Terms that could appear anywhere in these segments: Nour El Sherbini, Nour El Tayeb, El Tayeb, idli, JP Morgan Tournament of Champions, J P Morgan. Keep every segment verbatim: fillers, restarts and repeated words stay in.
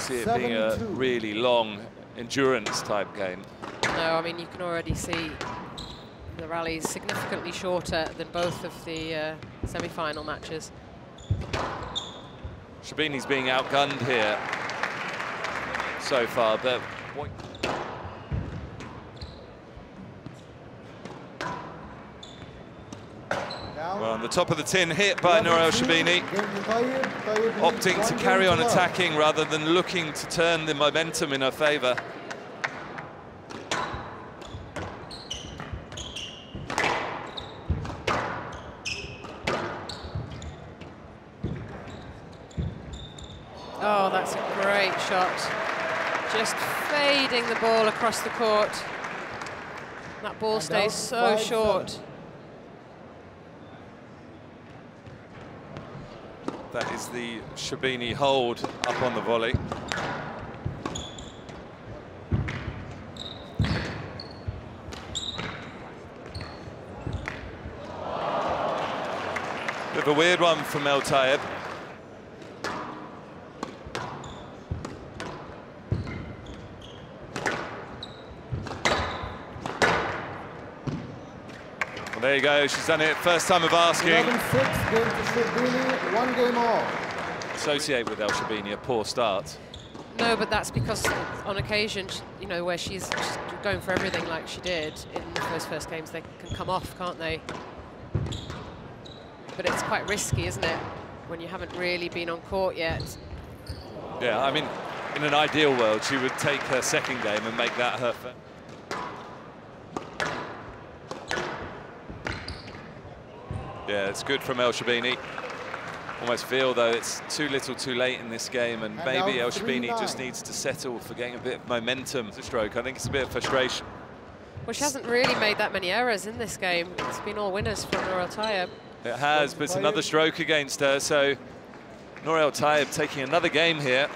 fancy it being a really long endurance type game. No, I mean, you can already see the rally is significantly shorter than both of the uh, semi-final matches. Sherbini's being outgunned here so far, but what... Well, on the top of the tin, hit by Nour El Sherbini, opting to carry on attacking rather than looking to turn the momentum in her favour. Oh, that's a great shot. Just fading the ball across the court. That ball stays so short. That is the Sherbini hold up on the volley. Bit of a weird one from El Tayeb. There you go, she's done it, first time of asking. eleven six, game to Sherbini, one game off. Associate with El Sherbini, a poor start. No, but that's because on occasion, you know, where she's going for everything like she did in those first games, they can come off, can't they? But it's quite risky, isn't it, when you haven't really been on court yet. Yeah, I mean, in an ideal world, she would take her second game and make that her first. Yeah, it's good from El Sherbini. Almost feel, though, it's too little too late in this game, and, and maybe El Sherbini just needs to settle for getting a bit of momentum. It's a stroke. I think it's a bit of frustration. Well, she hasn't really made that many errors in this game. It's been all winners for Nour El Tayeb. It has, but it's another stroke against her, so Nour El Tayeb taking another game here.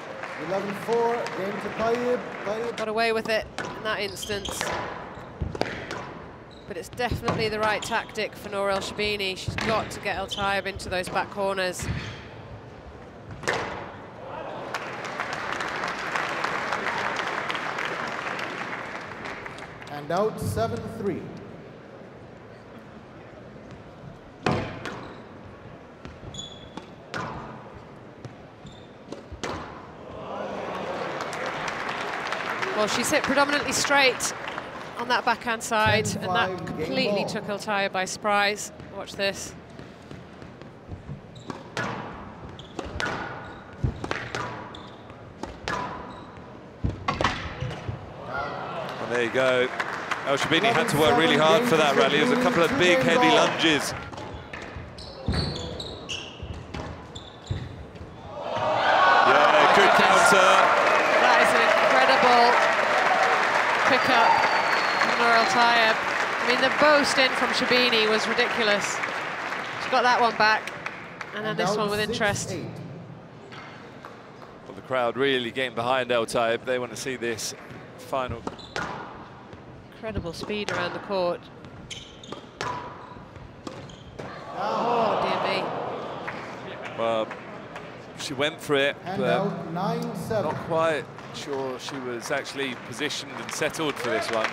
eleven four, game to Tayeb. Tayeb got away with it in that instance. But it's definitely the right tactic for Nour El Sherbini. She's got to get El Tayeb into those back corners. And out seven three. Well, she's hit predominantly straight on that backhand side, ten, and that completely took El Tayeb by surprise. Watch this. And there you go. El Sherbini had to work really hard for that rally. There's a couple of big, heavy lunges. Yeah, good counter. That is an incredible pickup. Nour El Tayeb. I mean, the boast in from Sherbini was ridiculous. She got that one back, and then and this one with interest. Eight. Well, the crowd really getting behind El Tayeb. They want to see this final. Incredible speed around the court. Oh, dear me. Well, she went for it, and but nine, seven. Not quite sure she was actually positioned and settled for this one.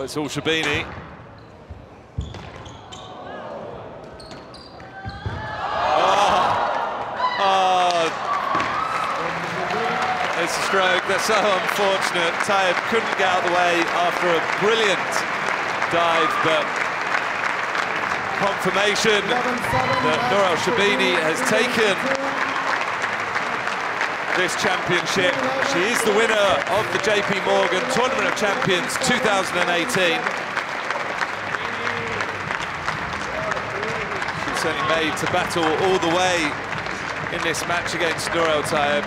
It's all Sherbini. Oh. Oh. It's a stroke. That's so unfortunate. Tayeb couldn't get out of the way after a brilliant dive, but confirmation that Nour El Sherbini has taken this championship. She is the winner of the J P Morgan Tournament of Champions two thousand eighteen. She's certainly made to battle all the way in this match against Nour El Tayeb.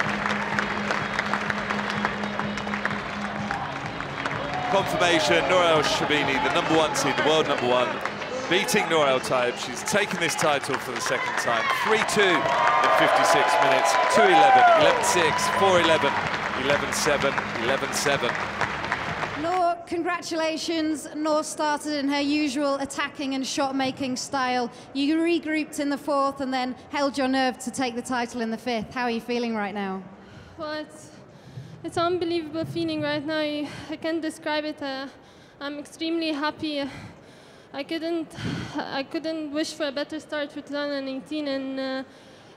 Confirmation, Nour El Sherbini, the number one seed, the world number one, beating Nour El Tayeb. She's taken this title for the second time. three two in fifty-six minutes, two eleven, eleven six, four eleven. eleven seven, eleven seven. Nour, congratulations. Nour started in her usual attacking and shot-making style. You regrouped in the fourth and then held your nerve to take the title in the fifth. How are you feeling right now? Well, it's, it's an unbelievable feeling right now. I, I can't describe it. Uh, I'm extremely happy. I couldn't, I couldn't wish for a better start for two thousand eighteen, and uh,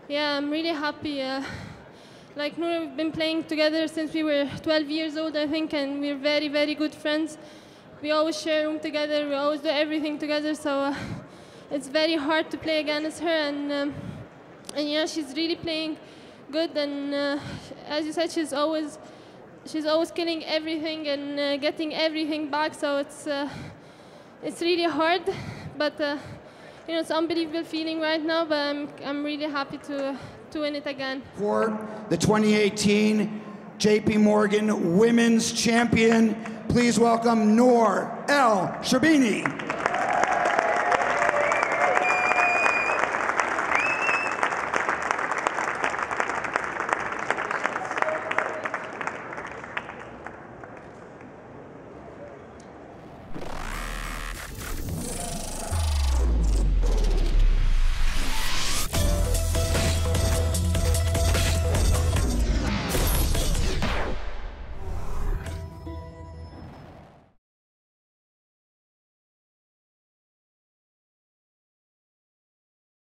yeah, I'm really happy. Uh, like Nour, we've been playing together since we were twelve years old, I think, and we're very, very good friends. We always share room together, we always do everything together, so uh, it's very hard to play against her, and, um, and yeah, she's really playing good, and uh, as you said, she's always, she's always killing everything and uh, getting everything back, so it's, uh, it's really hard, but uh, you know, it's an unbelievable feeling right now, but I'm, I'm really happy to, to win it again. For the twenty eighteen J P Morgan Women's Champion, please welcome Nour El Sherbini.